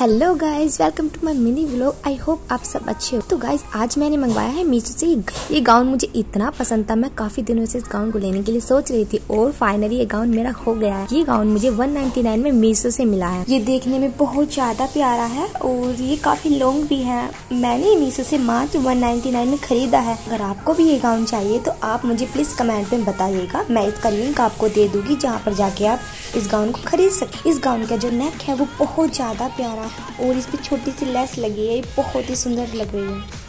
Hello guys, welcome to my mini vlog. I hope आप सब अच्छे हो। तो गाइज आज मैंने मंगवाया है मीशो से ये गाउन। मुझे इतना पसंद था, मैं काफी दिनों से इस गाउन को लेने के लिए सोच रही थी और फाइनली ये गाउन मेरा हो गया है। ये गाउन मुझे 199 में मीशो से मिला है। ये देखने में बहुत ज्यादा प्यारा है और ये काफी लॉन्ग भी है। मैंने मीशो से मात्र 199 में खरीदा है। अगर आपको भी ये गाउन चाहिए तो आप मुझे प्लीज कमेंट में बताइएगा। मैं इसका लिंक आपको दे दूंगी, जहाँ पर जाके आप इस गाउन को खरीद सकते। इस गाउन का जो नेक है वो बहुत ज्यादा प्यारा और इस पे छोटी सी लेस लगी है, बहुत ही सुंदर लग रही है।